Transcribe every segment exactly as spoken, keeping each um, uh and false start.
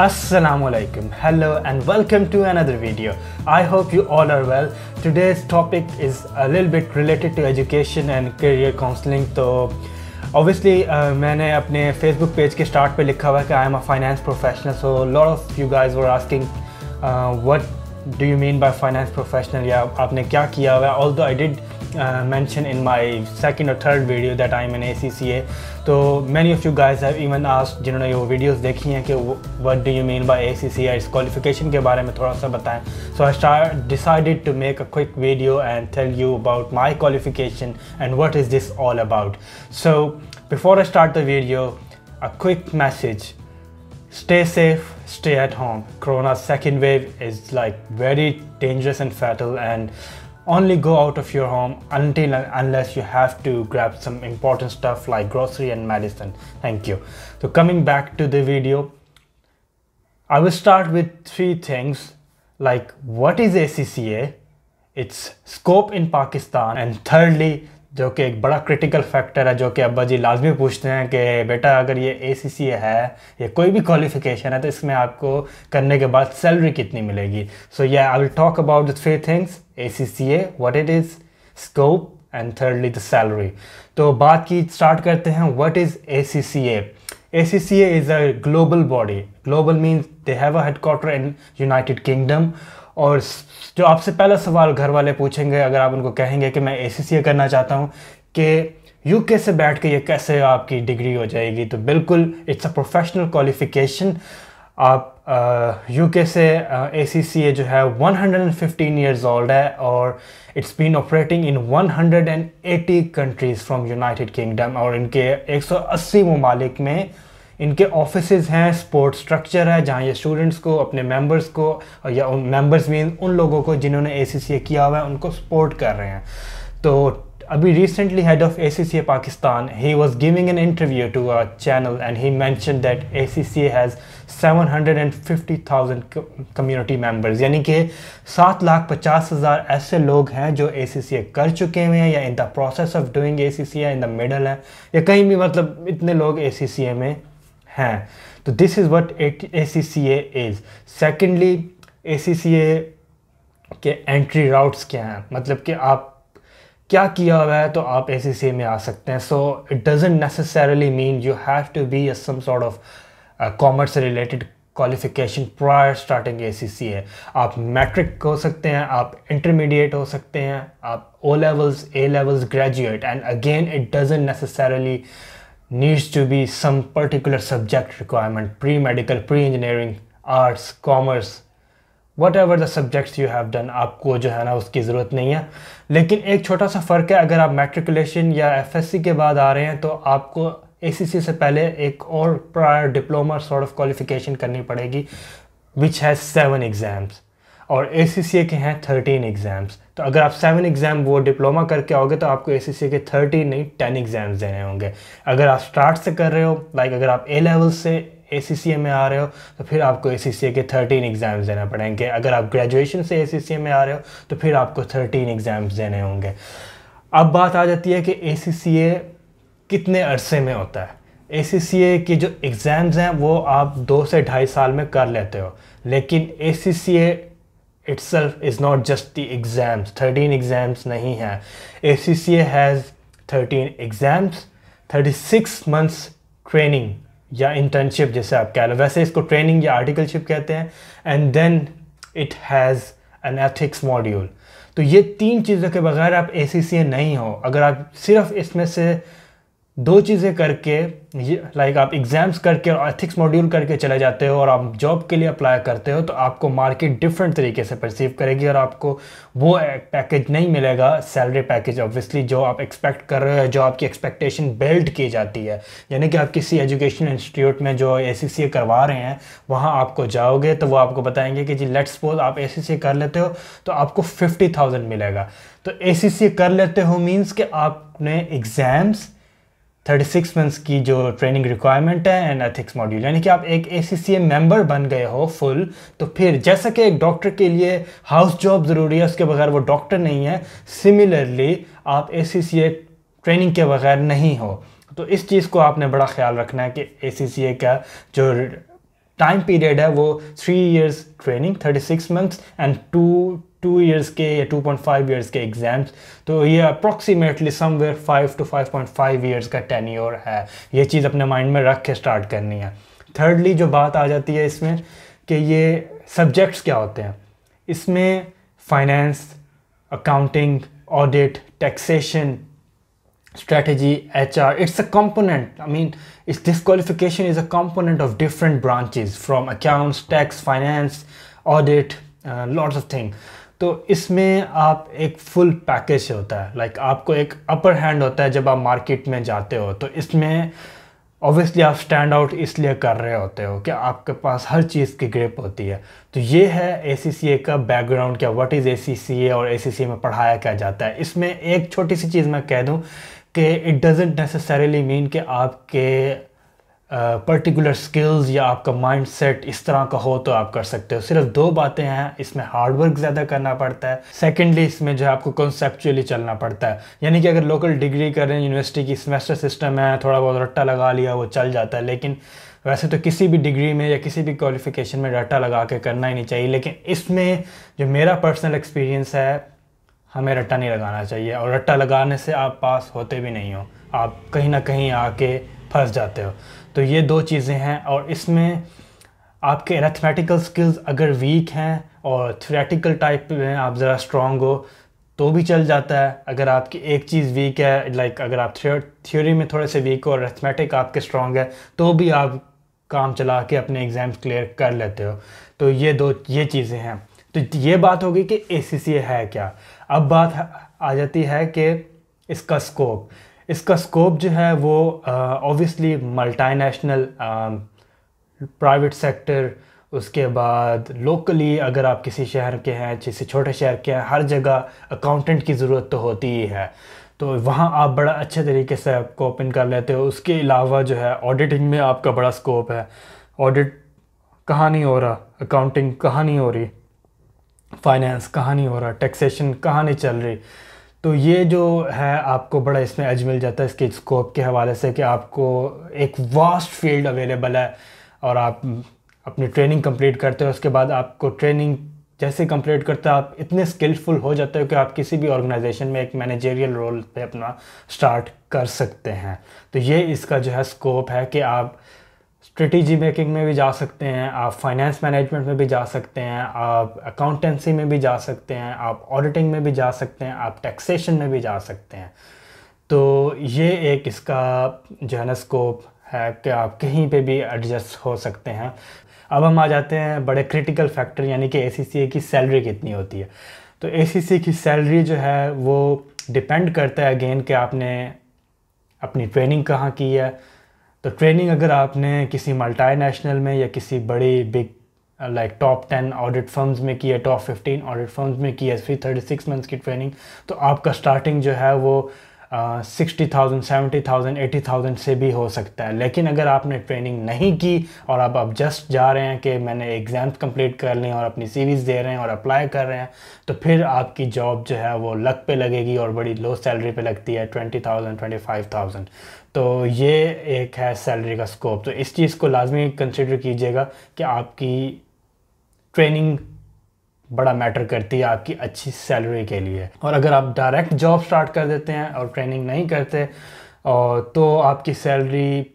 Assalamualaikum. Hello and welcome to another video. I hope you all are well. Today's topic is a little bit related to education and career counseling. So obviously, uh, मैंने अपने Facebook page के start पे लिखा हुआ है कि I am a finance professional. So a lot of you guys were asking, uh, what do you mean by finance professional? या आपने क्या किया हुआ? Although I did Uh, mentioned in my second or third video that I'm an A C C A. So many of you guys have even asked, जिन्होंने ये videos देखी हैं कि what do you mean by A C C A, इस qualification के बारे में थोड़ा सा बताएं. So I started, decided to make a quick video and tell you about my qualification and what is this all about. So before I start the video, a quick message. Stay safe, stay at home. Corona's second wave is like very dangerous and fatal, and only go out of your home until and unless you have to grab some important stuff like grocery and medicine. Thank you. So coming back to the video, I will start with three things, like what is A C C A, its scope in Pakistan, and thirdly, जो कि एक बड़ा critical factor है, जो कि अब्बा जी लाजमी पूछते हैं कि बेटा अगर ये A C C A है या कोई भी qualification है तो इसमें आपको करने के बाद salary कितनी मिलेगी. So yeah, I will talk about the three things: A C C A, what it is, scope, and thirdly the salary. तो बात की start करते हैं. What is A C C A? A C C A is a global body. Global means they have a headquarter in United Kingdom. और जो आपसे पहला सवाल घर वाले पूछेंगे अगर आप उनको कहेंगे कि मैं A C C A करना चाहता हूं कि यूके से बैठ के ये कैसे आपकी डिग्री हो जाएगी, तो बिल्कुल इट्स अ प्रोफेशनल क्वालिफिकेशन. आप यूके से A C C A जो है one hundred fifteen years old है और it's been operating in one hundred eighty countries from United Kingdom, और इनके एक सौ अस्सी ममालिक में इनके ऑफिसेज हैं, स्पोर्ट स्ट्रक्चर है जहाँ ये स्टूडेंट्स को, अपने मेंबर्स को, या उन मेंबर्स मीन उन लोगों को जिन्होंने A C C A किया हुआ है उनको सपोर्ट कर रहे हैं. तो अभी recently head of A C C A Pakistan, he was giving an interview to a channel and he mentioned that A C C A has seven hundred fifty thousand community members, यानी कि सात लाख पचास हज़ार ऐसे लोग हैं जो A C C A कर चुके हुए हैं या in the process of doing A C C A, in the middle है या कहीं भी, मतलब इतने लोग A C C A में हैं. तो this is what A C C A is. Secondly, A C C A के एंट्री राउट्स क्या हैं, मतलब कि आप क्या किया हुआ है तो आप A C C A में आ सकते हैं. So it doesn't necessarily mean you have to be a some sort of commerce related qualification prior starting A C C A. आप मैट्रिक हो सकते हैं, आप इंटरमीडिएट हो सकते हैं, आप O levels, A levels, graduate, and again it doesn't necessarily needs to be some particular subject requirement, pre-medical, pre-engineering, arts, commerce, whatever the subjects you have done, आपको जो है ना उसकी ज़रूरत नहीं है. लेकिन एक छोटा सा फ़र्क है, अगर आप matriculation या F S C के बाद आ रहे हैं तो आपको A C C A से पहले एक और prior diploma sort of qualification करनी पड़ेगी which has seven exams, और A C C A के हैं thirteen एग्ज़ाम्स. तो अगर आप seven एग्ज़ाम वो डिप्लोमा करके आओगे तो आपको A C C A के thirteen नहीं ten एग्ज़ाम्स देने होंगे. अगर आप स्टार्ट से कर रहे हो, लाइक अगर आप A लेवल से A C C A में आ रहे हो तो फिर आपको A C C A के thirteen एग्ज़ाम्स देना पड़ेंगे. अगर आप ग्रेजुएशन से A C C A में आ रहे हो तो फिर आपको thirteen एग्ज़ाम्स देने होंगे. अब बात आ जाती है कि A C C A कितने अरसे में होता है. A C C A के जो एग्ज़ाम्स हैं वो आप दो से ढाई साल में कर लेते हो, लेकिन A C C A itself is not just the exams. thirteen exams नहीं है. A C C A has thirteen exams, thirty-six months training या internship जैसे आप कह लो, वैसे इसको training या articleship कहते हैं, and then it has an ethics module. तो ये तीन चीज़ों के बगैर आप A C C A नहीं हो. अगर आप सिर्फ इसमें से दो चीज़ें करके, लाइक आप एग्ज़ाम्स करके और एथिक्स मॉड्यूल करके चले जाते हो और आप जॉब के लिए अप्लाई करते हो तो आपको मार्केट डिफरेंट तरीके से परसीव करेगी और आपको वो पैकेज नहीं मिलेगा, सैलरी पैकेज ऑब्वियसली, जो आप एक्सपेक्ट कर रहे हो, जो आपकी एक्सपेक्टेशन बिल्ड की जाती है. यानी कि आप किसी एजुकेशन इंस्टीट्यूट में जो A C C A करवा रहे हैं वहाँ आपको जाओगे तो वो आपको बताएंगे कि जी लेट्स सपोज आप A C C A कर लेते हो तो आपको फिफ्टी थाउजेंड मिलेगा. तो A C C A कर लेते हो मीन्स कि आपने एग्ज़ाम्स, thirty-six मंथ्स की जो ट्रेनिंग रिक्वायरमेंट है, एंड एथिक्स मॉड्यूल, यानी कि आप एक A C C A member बन गए हो फुल. तो फिर जैसा कि एक डॉक्टर के लिए हाउस जॉब ज़रूरी है, उसके बगैर वो डॉक्टर नहीं है, सिमिलरली आप A C C A training के बगैर नहीं हो. तो इस चीज़ को आपने बड़ा ख्याल रखना है कि A C C A का जो टाइम पीरियड है वो three years training thirty six months and two two years के या टू पॉइंट फाइव इयर्स के एग्जाम्स। तो ये approximately somewhere five to five point five years का टेन्योर है। ये चीज़ अपने माइंड में रख के स्टार्ट करनी है। थर्डली जो बात आ जाती है इसमें कि ये सब्जेक्ट्स क्या होते हैं, इसमें finance, accounting, audit, taxation, strategy, H R, it's a component. I mean, it's, this qualification is a component of different branches from accounts, tax, finance, audit, uh, lots of things. तो इसमें आप एक full package होता है, like like, आपको एक upper hand होता है जब आप मार्केट में जाते हो। तो इसमें ऑब्वियसली आप स्टैंड आउट इसलिए कर रहे होते हो कि आपके पास हर चीज़ की ग्रिप होती है। तो ये है ए सी सी ए का बैकग्राउंड, क्या व्हाट इज़ ए सी सी ए और ए सी सी ए में पढ़ाया क्या जाता है। इसमें एक छोटी सी चीज़ मैं कह दूं कि इट डजेंट नेसेसरीली मीन कि आपके पर्टिकुलर uh, स्किल्स या आपका माइंडसेट इस तरह का हो तो आप कर सकते हो। सिर्फ दो बातें हैं, इसमें हार्डवर्क ज़्यादा करना पड़ता है, सेकेंडली इसमें जो है आपको कॉन्सेप्चुअली चलना पड़ता है। यानी कि अगर लोकल डिग्री कर रहे हैं, यूनिवर्सिटी की सेमेस्टर सिस्टम है, थोड़ा बहुत रट्टा लगा लिया वो चल जाता है, लेकिन वैसे तो किसी भी डिग्री में या किसी भी क्वालिफिकेशन में रट्टा लगा के करना ही नहीं चाहिए। लेकिन इसमें जो मेरा पर्सनल एक्सपीरियंस है, हमें रट्टा नहीं लगाना चाहिए, और रट्टा लगाने से आप पास होते भी नहीं हो, आप कहीं ना कहीं आके फंस जाते हो। तो ये दो चीज़ें हैं। और इसमें आपके एरिथमेटिकल स्किल्स अगर वीक हैं और थ्योरेटिकल टाइप में आप ज़रा स्ट्रॉन्ग हो तो भी चल जाता है। अगर आपकी एक चीज़ वीक है, लाइक अगर आप थ्योरी में थोड़े से वीक हो और एरिथमेटिक आपके स्ट्रॉन्ग है, तो भी आप काम चला के अपने एग्ज़ाम्स क्लियर कर लेते हो। तो ये दो ये चीज़ें हैं। तो ये बात होगी कि ए सी सी ए है क्या। अब बात आ जाती है कि इसका स्कोप इसका स्कोप जो है वो ऑब्वियसली मल्टीनेशनल, प्राइवेट सेक्टर, उसके बाद लोकली अगर आप किसी शहर के हैं, किसी छोटे शहर के हैं, हर जगह अकाउंटेंट की ज़रूरत तो होती ही है। तो वहाँ आप बड़ा अच्छे तरीके से कोप इन कर लेते हो। उसके अलावा जो है ऑडिटिंग में आपका बड़ा स्कोप है। ऑडिट कहाँ नहीं हो रहा, अकाउंटिंग कहाँ नहीं हो रही, फाइनेंस कहाँ नहीं हो रहा, टैक्सेशन कहाँ नहीं चल रही। तो ये जो है आपको बड़ा इसमें एज मिल जाता है इसके स्कोप के हवाले से कि आपको एक वास्ट फील्ड अवेलेबल है। और आप अपनी ट्रेनिंग कंप्लीट करते हो, उसके बाद आपको ट्रेनिंग जैसे कंप्लीट करते हो आप इतने स्किलफुल हो जाते हो कि आप किसी भी ऑर्गेनाइजेशन में एक मैनेजेरियल रोल पे अपना स्टार्ट कर सकते हैं। तो ये इसका जो है स्कोप है कि आप स्ट्रेटजी मेकिंग में भी जा सकते हैं, आप फाइनेंस मैनेजमेंट में भी जा सकते हैं, आप अकाउंटेंसी में भी जा सकते हैं, आप ऑडिटिंग में भी जा सकते हैं, आप टैक्सेशन में भी जा सकते हैं। तो ये एक इसका जो है ना स्कोप है कि आप कहीं पे भी एडजस्ट हो सकते हैं। अब हम आ जाते हैं बड़े क्रिटिकल फैक्टर, यानी कि ए सी सी ए की सैलरी कितनी होती है। तो ए सी सी ए की सैलरी जो है वो डिपेंड करता है अगेन कि आपने अपनी ट्रेनिंग कहाँ की है। तो ट्रेनिंग अगर आपने किसी मल्टीनेशनल में या किसी बड़ी big like top ten audit firms में की है, टॉप फिफ्टीन ऑडिट फर्म्स में की है, फिर थर्टी सिक्स मंथ्स की ट्रेनिंग, तो आपका स्टार्टिंग जो है वो sixty thousand seventy thousand eighty thousand से भी हो सकता है। लेकिन अगर आपने ट्रेनिंग नहीं की और आप अब जस्ट जा रहे हैं कि मैंने एग्ज़ाम्स कंप्लीट कर लें और अपनी सीरीज़ दे रहे हैं और अप्लाई कर रहे हैं, तो फिर आपकी जॉब जो है वो लक पे लगेगी और बड़ी लो सैलरी पे लगती है, twenty thousand twenty five thousand. तो ये एक है सैलरी का स्कोप। तो इस चीज़ को लाजमी कंसिडर कीजिएगा कि आपकी ट्रेनिंग बड़ा मैटर करती है आपकी अच्छी सैलरी के लिए। और अगर आप डायरेक्ट जॉब स्टार्ट कर देते हैं और ट्रेनिंग नहीं करते और तो आपकी salary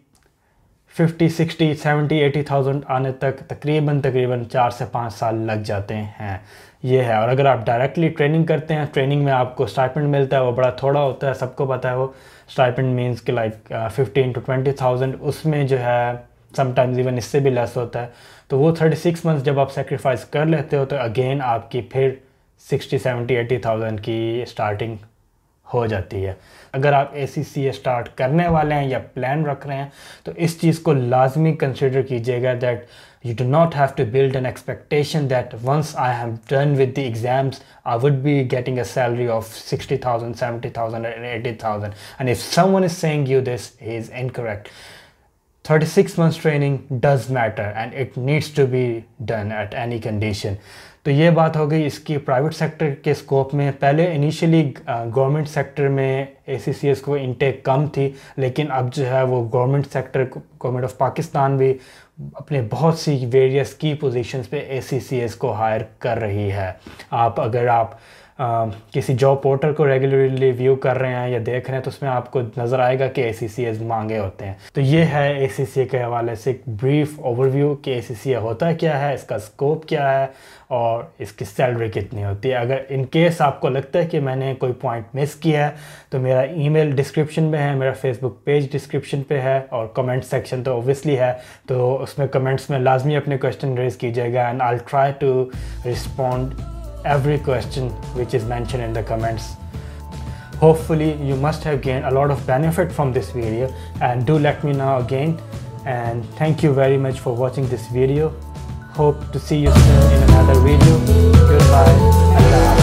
fifty sixty seventy eighty thousand आने तक तकरीबन तकरीबन चार से पाँच साल लग जाते हैं। ये है। और अगर आप डायरेक्टली ट्रेनिंग करते हैं, ट्रेनिंग में आपको स्टाइपेंड मिलता है, वो बड़ा थोड़ा होता है, सबको पता है। वो स्टाइपेंड मीन्स कि like fifteen to twenty thousand, उसमें जो है समटाइम्स इवन इससे भी लेस होता है। तो वो थर्टी सिक्स मंथ्स जब आप सेक्रीफाइस कर लेते हो तो अगेन आपकी फिर सिक्सटी सेवेंटी एटी थाउजेंड की स्टार्टिंग हो जाती है। अगर आप ए सी सी ए स्टार्ट करने वाले हैं या प्लान रख रहे हैं तो इस चीज़ को लाजमी कंसिडर कीजिएगा that you do not have to build an expectation that once I have done with the exams I would be getting a salary of sixty thousand seventy thousand and eighty thousand and if someone is saying you this he is incorrect. Thirty six months training does matter and it needs to be done at any condition. तो ये बात हो गई इसकी private sector के scope में। पहले initially government sector में ए सी सी एस को इनटेक कम थी, लेकिन अब जो है वो government sector government of Pakistan भी अपने बहुत सी वेरियस की पोजीशंस पे ए सी सी एस को हायर कर रही है। आप अगर आप Uh, किसी जॉब पोर्टल को रेगुलरली व्यू कर रहे हैं या देख रहे हैं तो उसमें आपको नज़र आएगा कि ए सी सी एस मांगे होते हैं। तो ये है ए सी सी ए के हवाले से एक ब्रीफ ओवरव्यू कि ए सी सी ए होता क्या है, इसका स्कोप क्या है और इसकी सैलरी कितनी होती है। अगर इन केस आपको लगता है कि मैंने कोई पॉइंट मिस किया है तो मेरा ईमेल डिस्क्रिप्शन में है, मेरा फेसबुक पेज डिस्क्रिप्शन पे है और कमेंट सेक्शन तो ऑब्वियसली है, तो उसमें कमेंट्स में लाजमी अपने क्वेश्चन रेज कीजिएगा and I will try to respond every question which is mentioned in the comments. Hopefully you must have gained a lot of benefit from this video, and do let me know again, and thank you very much for watching this video. Hope to see you soon in another video. Goodbye.